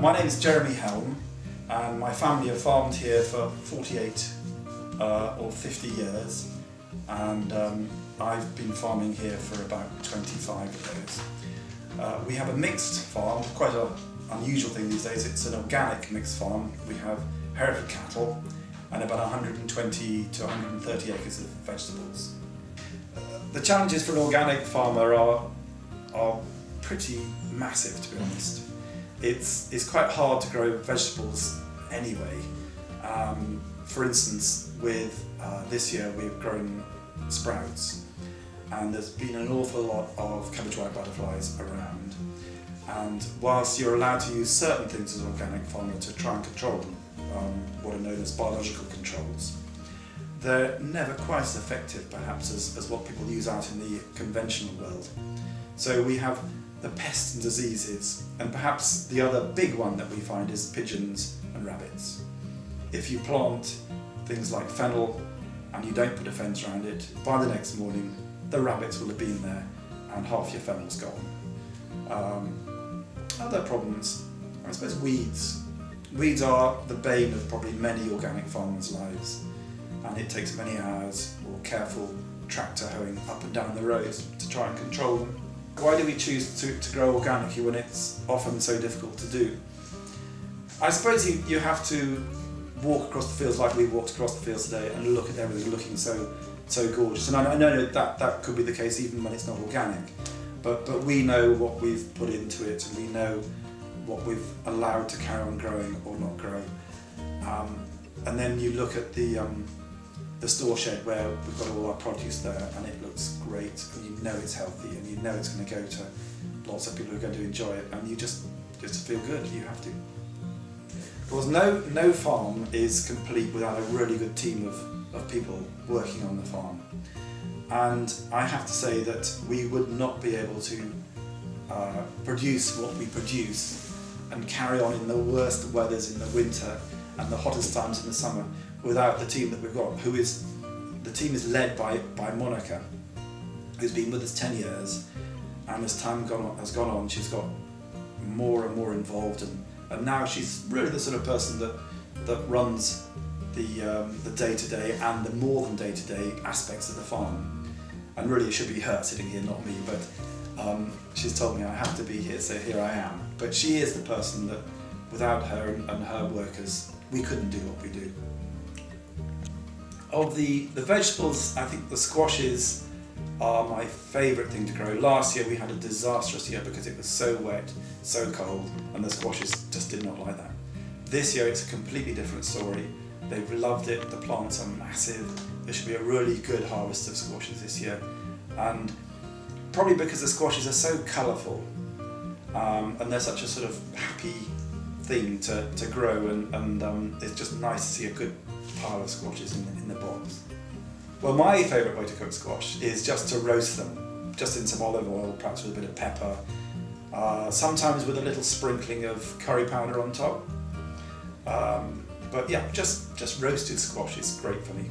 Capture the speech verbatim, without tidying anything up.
My name is Jeremy Helme, and my family have farmed here for forty-eight uh, or fifty years, and um, I've been farming here for about twenty-five years. Uh, we have a mixed farm, quite an unusual thing these days. It's an organic mixed farm. We have Hereford cattle and about one hundred twenty to one hundred thirty acres of vegetables. Uh, the challenges for an organic farmer are, are pretty massive, to be honest. It's, it's quite hard to grow vegetables anyway. Um, for instance, with uh, this year we've grown sprouts, and there's been an awful lot of cabbage white butterflies around. And whilst you're allowed to use certain things as an organic farmer to try and control them, um, what are known as biological controls, they're never quite as effective perhaps as, as what people use out in the conventional world. So we have the pests and diseases, and perhaps the other big one that we find is pigeons and rabbits. If you plant things like fennel and you don't put a fence around it, by the next morning the rabbits will have been there and half your fennel's gone. Um, other problems, I suppose weeds. Weeds are the bane of probably many organic farmers' lives, and it takes many hours or careful tractor hoeing up and down the roads to try and control them. Why do we choose to, to grow organically when it's often so difficult to do? I suppose you, you have to walk across the fields like we walked across the fields today and look at everything looking so so gorgeous. And I, I know that that could be the case even when it's not organic, but, but we know what we've put into it, and we know what we've allowed to carry on growing or not grow. Um, and then you look at the, um, the store shed where we've got all our produce there, and it looks great, and you know it's healthy, and you know it's going to go to lots of people who are going to enjoy it, and you just just feel good. You have to. Because no no farm is complete without a really good team of, of people working on the farm, and I have to say that we would not be able to uh, produce what we produce and carry on in the worst weathers in the winter and the hottest times in the summer without the team that we've got, who is, the team is led by, by Monica, who's been with us ten years, and as time gone on, has gone on, she's got more and more involved, and, and now she's really the sort of person that, that runs the, um, the day-to-day and the more than day-to-day aspects of the farm. And really it should be her sitting here, not me, but um, she's told me I have to be here, so here I am. But she is the person that, without her and, and her workers, we couldn't do what we do. Of the, the vegetables, I think the squashes are my favourite thing to grow. Last year we had a disastrous year because it was so wet, so cold, and the squashes just did not like that. This year it's a completely different story. They've loved it, the plants are massive. There should be a really good harvest of squashes this year. And probably because the squashes are so colourful, um, and they're such a sort of happy thing to, to grow, and, and um, it's just nice to see a good pile of squashes in the, in the box. Well, my favourite way to cook squash is just to roast them, just in some olive oil, perhaps with a bit of pepper, uh, sometimes with a little sprinkling of curry powder on top. Um, but yeah, just, just roasted squash is great for me.